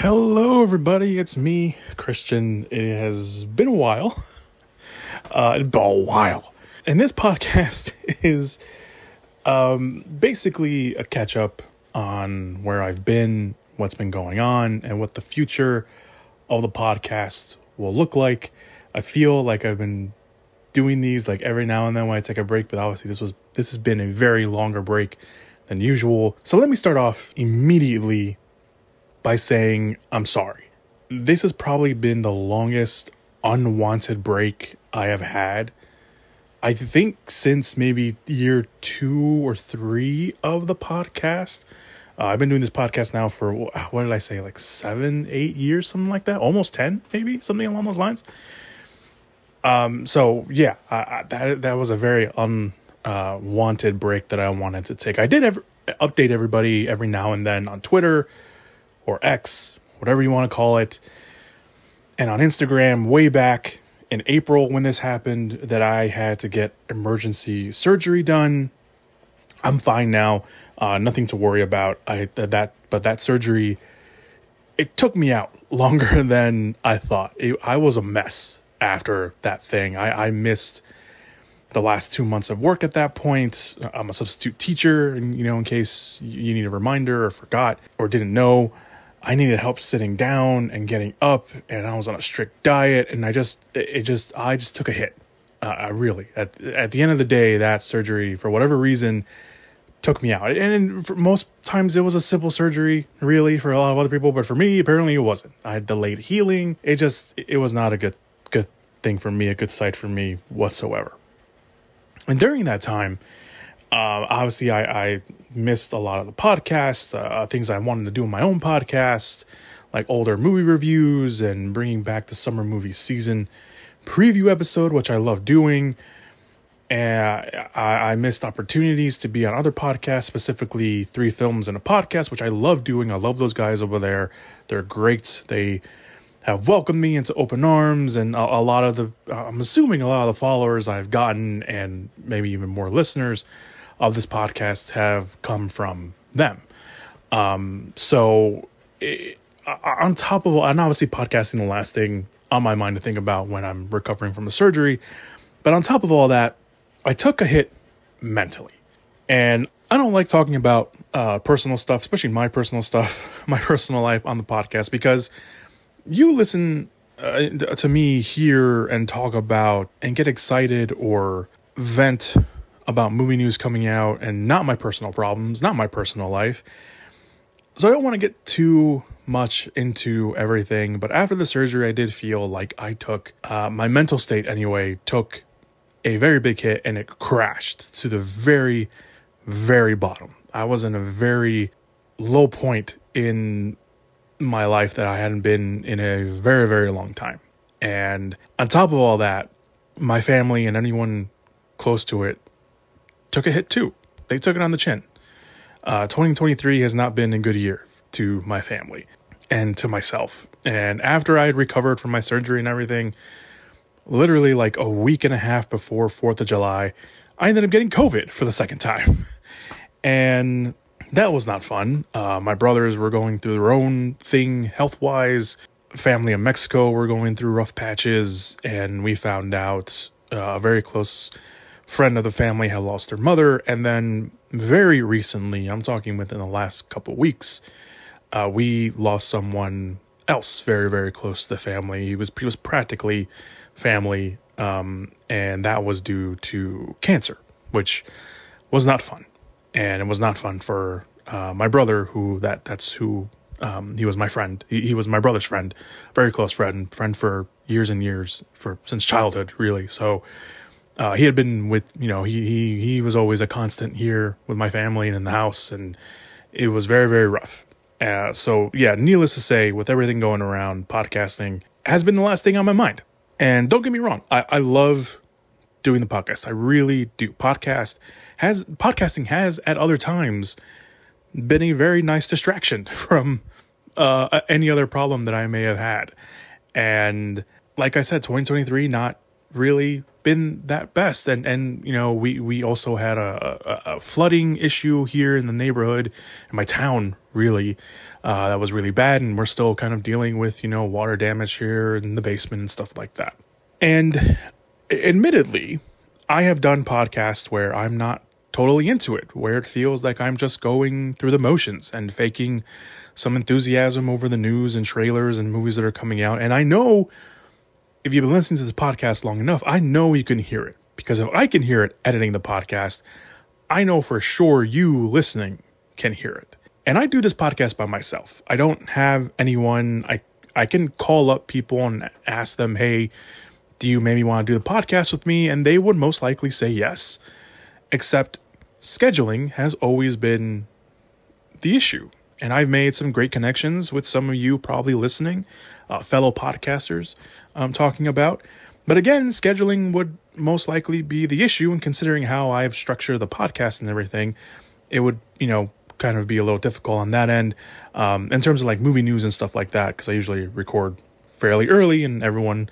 Hello everybody, it's me, Christian. It has been a while. And this podcast is basically a catch-up on where I've been, what's been going on, and what the future of the podcast will look like. I feel like I've been doing these like every now and then when I take a break, but obviously this has been a very longer break than usual. So let me start off immediately by saying I'm sorry. This has probably been the longest unwanted break I have had. I think since maybe year 2 or 3 of the podcast. I've been doing this podcast now for, what did I say, like 7, 8 years, something like that? Almost 10, maybe? Something along those lines. So, yeah, that was a very unwanted break that I wanted to take. I did update everybody every now and then on Twitter, or X, whatever you want to call it, and on Instagram way back in April when this happened that I had to get emergency surgery done. I'm fine now, nothing to worry about. But that surgery, it took me out longer than I thought. I was a mess after that thing. I missed the last 2 months of work at that point. I'm a substitute teacher, and you know, in case you need a reminder or forgot or didn't know, I needed help sitting down and getting up, and I was on a strict diet, and I just took a hit. I really, at the end of the day, that surgery, for whatever reason, took me out. And for most times it was a simple surgery, really, for a lot of other people, but for me, apparently it wasn't. I had delayed healing. It was not a good thing for me, a good sight for me whatsoever. And during that time, obviously, I missed a lot of the podcasts, things I wanted to do in my own podcast, like older movie reviews and bringing back the summer movie season preview episode, which I love doing. And I missed opportunities to be on other podcasts, specifically 3 Films and a Podcast, which I love doing. I love those guys over there. They're great. They have welcomed me into open arms, and I'm assuming a lot of the followers I've gotten, and maybe even more listeners of this podcast, have come from them. On top of, and obviously podcasting the last thing on my mind to think about when I'm recovering from a surgery, but on top of all that, I took a hit mentally. And I don't like talking about personal stuff, especially my personal stuff, my personal life on the podcast, because you listen to me hear and talk about and get excited or vent about movie news coming out, and not my personal problems, not my personal life. So I don't want to get too much into everything, but after the surgery, I did feel like I took, my mental state anyway, took a very big hit, and it crashed to the very, very bottom. I was in a very low point in my life that I hadn't been in a very, very long time. And on top of all that, my family and anyone close to it took a hit too. They took it on the chin. 2023 has not been a good year to my family and to myself. And after I had recovered from my surgery and everything, literally like a week and a half before 4th of July, I ended up getting COVID for the second time. And that was not fun. My brothers were going through their own thing health-wise. Family in Mexico were going through rough patches, and we found out a very close friend of the family had lost their mother, and then very recently, I'm talking within the last couple weeks, we lost someone else very, very close to the family. He was practically family, and that was due to cancer, which was not fun, and it was not fun for my brother, he was my friend. He was my brother's friend, very close friend for years and years, since childhood, really. So. He had been with, you know, he was always a constant here with my family and in the house, and it was very, very rough. So yeah, needless to say, with everything going around, podcasting has been the last thing on my mind. And don't get me wrong, I love doing the podcast. I really do. Podcasting has at other times been a very nice distraction from any other problem that I may have had. And like I said, 2023, not really been that best, and you know, we also had a flooding issue here in the neighborhood, in my town, really, that was really bad, and we're still kind of dealing with, you know, water damage here in the basement and stuff like that. And admittedly, I have done podcasts where I'm not totally into it, where it feels like I'm just going through the motions and faking some enthusiasm over the news and trailers and movies that are coming out. And I know if you've been listening to this podcast long enough, I know you can hear it, because if I can hear it editing the podcast, I know for sure you listening can hear it. And I do this podcast by myself. I don't have anyone. I can call up people and ask them, hey, do you maybe want to do the podcast with me? And they would most likely say yes, except scheduling has always been the issue. And I've made some great connections with some of you probably listening, fellow podcasters I'm talking about. But again, scheduling would most likely be the issue. And considering how I've structured the podcast and everything, it would, you know, kind of be a little difficult on that end in terms of like movie news and stuff like that, because I usually record fairly early and everyone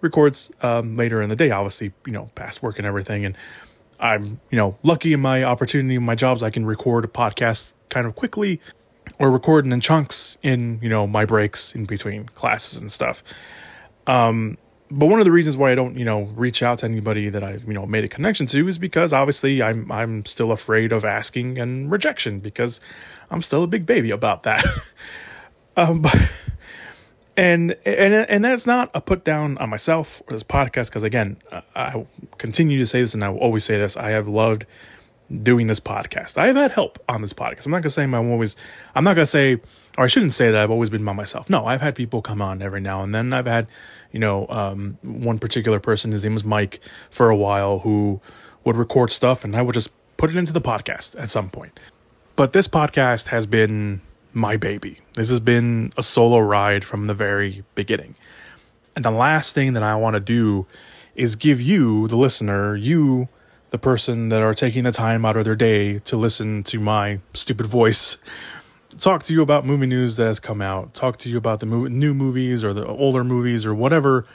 records later in the day, obviously, you know, past work and everything. And I'm, you know, lucky in my opportunity, in my jobs, I can record a podcast kind of quickly or record in chunks in, you know, my breaks in between classes and stuff. But one of the reasons why I don't, you know, reach out to anybody that I've, you know, made a connection to is because obviously I'm still afraid of asking and rejection, because I'm still a big baby about that. And that's not a put down on myself or this podcast, because again, I continue to say this and I will always say this. I have loved doing this podcast. I have had help on this podcast. I'm not going to say I'm not going to say, or I shouldn't say that I've always been by myself. No, I've had people come on every now and then. I've had, you know, one particular person, his name was Mike for a while, who would record stuff and I would just put it into the podcast at some point. But this podcast has been my baby. This has been a solo ride from the very beginning. And the last thing that I want to do is give you, the listener, you, the person that are taking the time out of their day to listen to my stupid voice, talk to you about movie news that has come out, talk to you about the new movies or the older movies or whatever,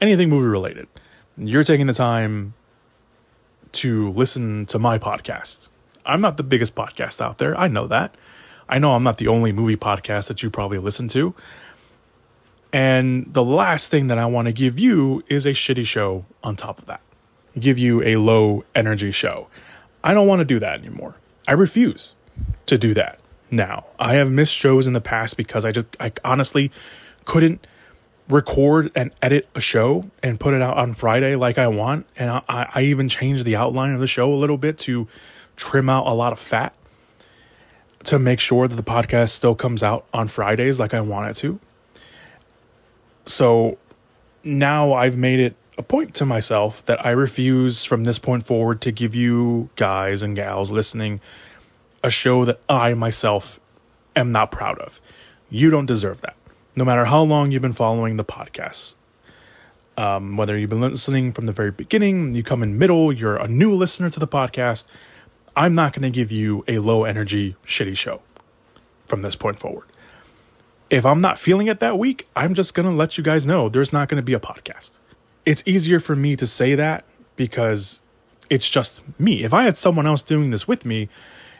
anything movie related. You're taking the time to listen to my podcast. I'm not the biggest podcast out there. I know that. I know I'm not the only movie podcast that you probably listen to. And the last thing that I want to give you is a shitty show on top of that. Give you a low energy show. I don't want to do that anymore. I refuse to do that now. I have missed shows in the past because I honestly couldn't record and edit a show and put it out on Friday like I want. And I even changed the outline of the show a little bit to trim out a lot of fat, to make sure that the podcast still comes out on Fridays like I want it to. So now I've made it a point to myself that I refuse from this point forward to give you guys and gals listening a show that I myself am not proud of. You don't deserve that. No matter how long you've been following the podcast, whether you've been listening from the very beginning, you come in middle, you're a new listener to the podcast, I'm not going to give you a low energy, shitty show from this point forward. If I'm not feeling it that week, I'm just going to let you guys know there's not going to be a podcast. It's easier for me to say that because it's just me. If I had someone else doing this with me,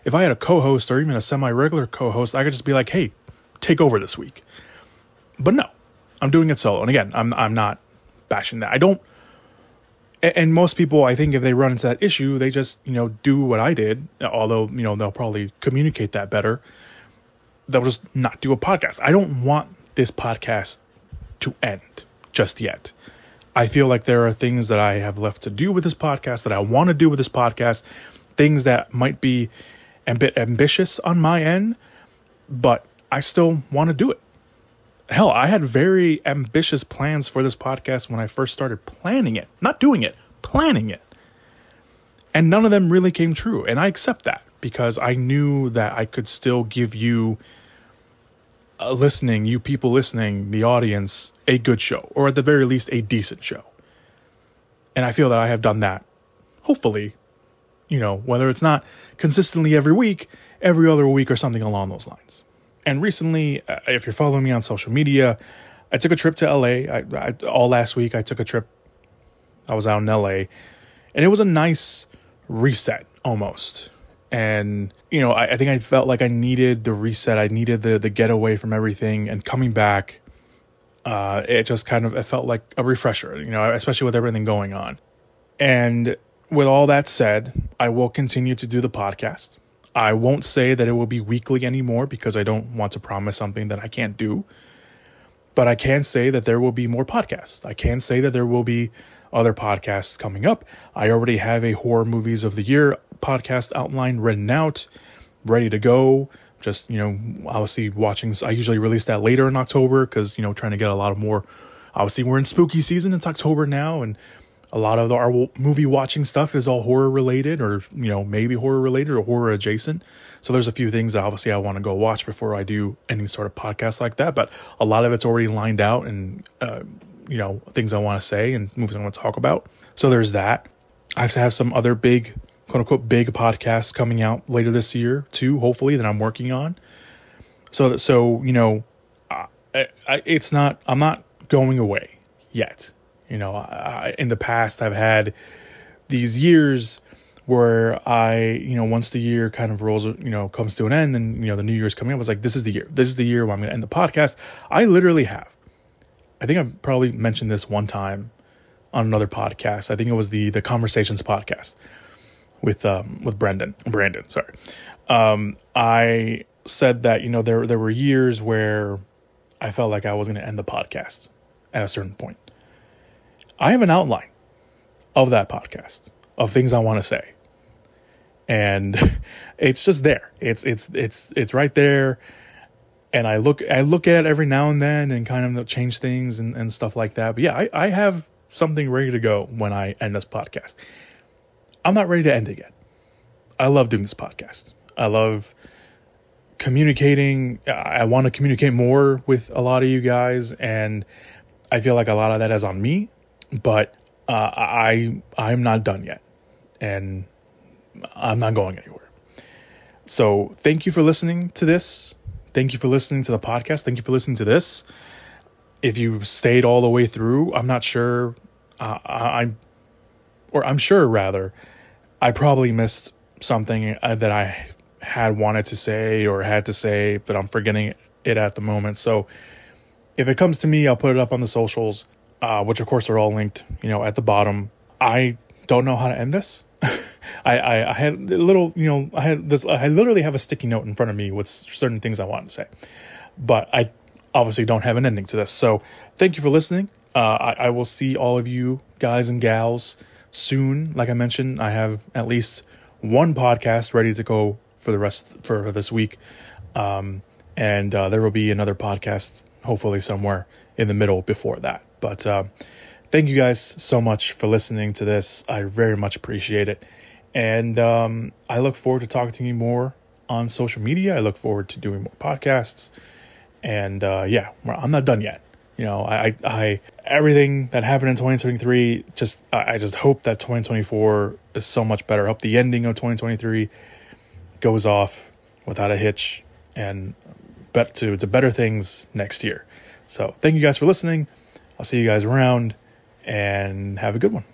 if I had a co-host or even a semi-regular co-host, I could just be like, hey, take over this week. But no, I'm doing it solo. And again, I'm not bashing that. I don't. And most people, I think, if they run into that issue, they just, you know, do what I did, although, you know, they'll probably communicate that better. They'll just not do a podcast. I don't want this podcast to end just yet. I feel like there are things that I have left to do with this podcast, that I want to do with this podcast, things that might be a bit ambitious on my end, but I still want to do it. Hell, I had very ambitious plans for this podcast when I first started planning it. Not doing it, planning it. And none of them really came true. And I accept that because I knew that I could still give you listening, you people listening, the audience, a good show. Or at the very least, a decent show. And I feel that I have done that, hopefully, you know, whether it's not consistently every week, every other week or something along those lines. And recently, if you're following me on social media, I took a trip to LA. All last week, I took a trip. I was out in LA, and it was a nice reset almost. And, you know, I think I felt like I needed the reset. I needed the getaway from everything, and coming back, it just kind of, it felt like a refresher, you know, especially with everything going on. And with all that said, I will continue to do the podcast. I won't say that it will be weekly anymore, because I don't want to promise something that I can't do. But I can say that there will be more podcasts. I can say that there will be other podcasts coming up. I already have a Horror Movies of the Year podcast outline written out, ready to go. Just, you know, obviously watching, I usually release that later in October, because, you know, trying to get a lot of more, obviously we're in spooky season, it's October now, and a lot of our movie watching stuff is all horror related, or, you know, maybe horror related or horror adjacent. So there's a few things that obviously I want to go watch before I do any sort of podcast like that. But a lot of it's already lined out, and, you know, things I want to say and movies I want to talk about. So there's that. I have some other big, quote unquote, big podcasts coming out later this year too, hopefully, that I'm working on. So, you know, I'm not going away yet. You know, in the past, I've had these years where once the year kind of rolls, you know, comes to an end, and, you know, the new year's coming up, I was like, this is the year where I'm going to end the podcast. I literally have. I think I've probably mentioned this one time on another podcast. I think it was the Conversations podcast with Brandon. Sorry. I said that, you know, there were years where I felt like I was going to end the podcast at a certain point. I have an outline of that podcast, of things I want to say, and it's just there. It's right there. And I look at it every now and then, and kind of change things and stuff like that. But yeah, I have something ready to go when I end this podcast. I'm not ready to end it yet. I love doing this podcast. I love communicating. I want to communicate more with a lot of you guys, and I feel like a lot of that is on me. But I'm not done yet, and I'm not going anywhere. So thank you for listening to this. Thank you for listening to the podcast. Thank you for listening to this. If you stayed all the way through, I'm not sure. I'm sure, rather, I probably missed something that I had wanted to say or had to say, but I'm forgetting it at the moment. So if it comes to me, I'll put it up on the socials. Which of course are all linked, you know, at the bottom. I don't know how to end this. I had a little, you know, I literally have a sticky note in front of me with certain things I wanted to say, but I obviously don't have an ending to this. So thank you for listening. I will see all of you guys and gals soon. Like I mentioned, I have at least one podcast ready to go for the rest for this week. And there will be another podcast hopefully somewhere in the middle before that. But thank you guys so much for listening to this. I very much appreciate it. And I look forward to talking to you more on social media. I look forward to doing more podcasts. And yeah, I'm not done yet. You know, I everything that happened in 2023, I just hope that 2024 is so much better. I hope the ending of 2023 goes off without a hitch and to better things next year. So thank you guys for listening. I'll see you guys around, and have a good one.